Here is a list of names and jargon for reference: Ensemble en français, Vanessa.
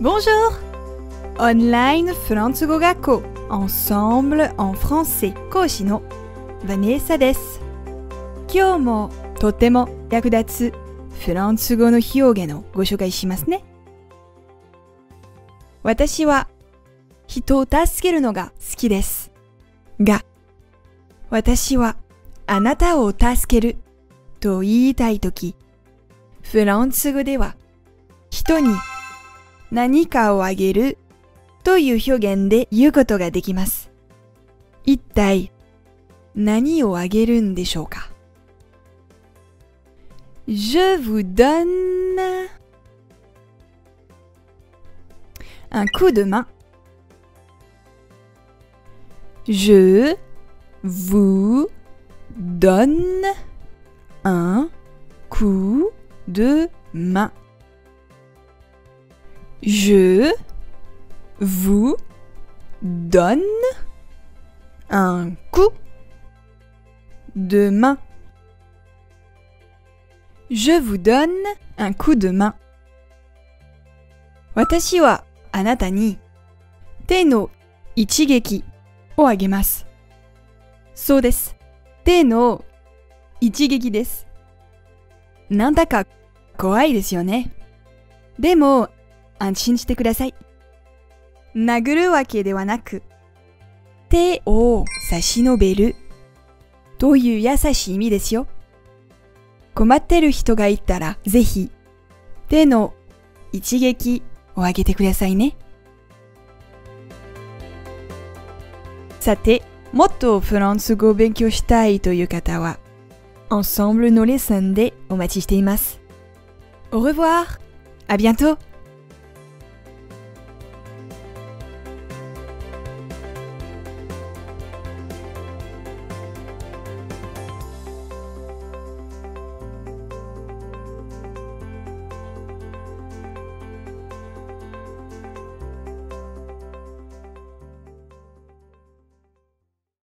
Bonjour! Online フランス語学校 Ensemble en français 講師の Vanessa です。今日もとても役立つフランス語の表現をご紹介しますね。私は人を助けるのが好きです。が、私はあなたを助けると言いたいとき、フランス語では人に何かをあげるという表現で言うことができます。一体何をあげるんでしょうか？ Je vous donne un coup de main. Je vous donne un coup de main.Je vous donne un coup de main. Je vous donne un coup de main. 私はあなたに手の一撃をあげます。そうです。手の一撃です。なんだか怖いですよね。でも、安心してください。殴るわけではなく、手を差し伸べるという優しい意味ですよ。困ってる人がいたら、ぜひ手の一撃をあげてくださいね。さて、もっとフランス語を勉強したいという方は、Ensembleのレッスンでお待ちしています。Au revoir! À bientôt!